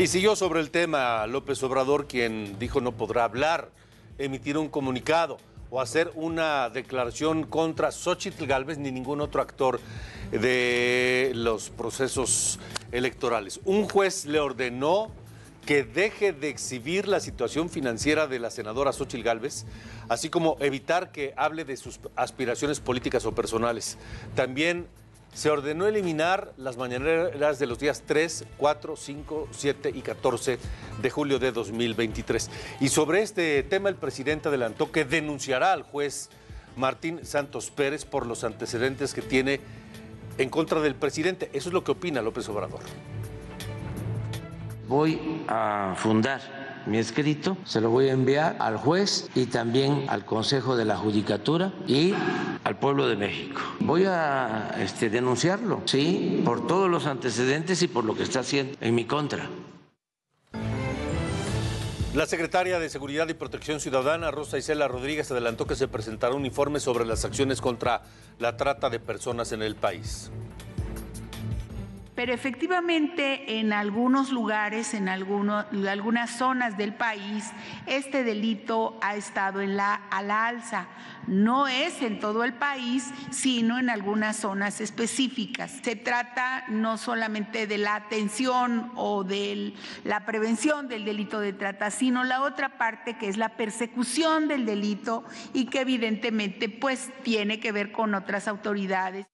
Y siguió sobre el tema López Obrador, quien dijo no podrá hablar, emitir un comunicado o hacer una declaración contra Xóchitl Gálvez ni ningún otro actor de los procesos electorales. Un juez le ordenó que deje de exhibir la situación financiera de la senadora Xóchitl Gálvez, así como evitar que hable de sus aspiraciones políticas o personales. También se ordenó eliminar las mañaneras de los días 3, 4, 5, 7 y 14 de julio de 2023. Y sobre este tema el presidente adelantó que denunciará al juez Martín Santos Pérez por los antecedentes que tiene en contra del presidente. Eso es lo que opina López Obrador. Voy a fundar mi escrito, se lo voy a enviar al juez y también al Consejo de la Judicatura y al pueblo de México. Voy a denunciarlo, sí, por todos los antecedentes y por lo que está haciendo en mi contra. La secretaria de Seguridad y Protección Ciudadana, Rosa Isela Rodríguez, adelantó que se presentará un informe sobre las acciones contra la trata de personas en el país. Pero efectivamente en algunos lugares, en algunas zonas del país, este delito ha estado a la alza. No es en todo el país, sino en algunas zonas específicas. Se trata no solamente de la atención o de la prevención del delito de trata, sino la otra parte que es la persecución del delito y que evidentemente pues tiene que ver con otras autoridades.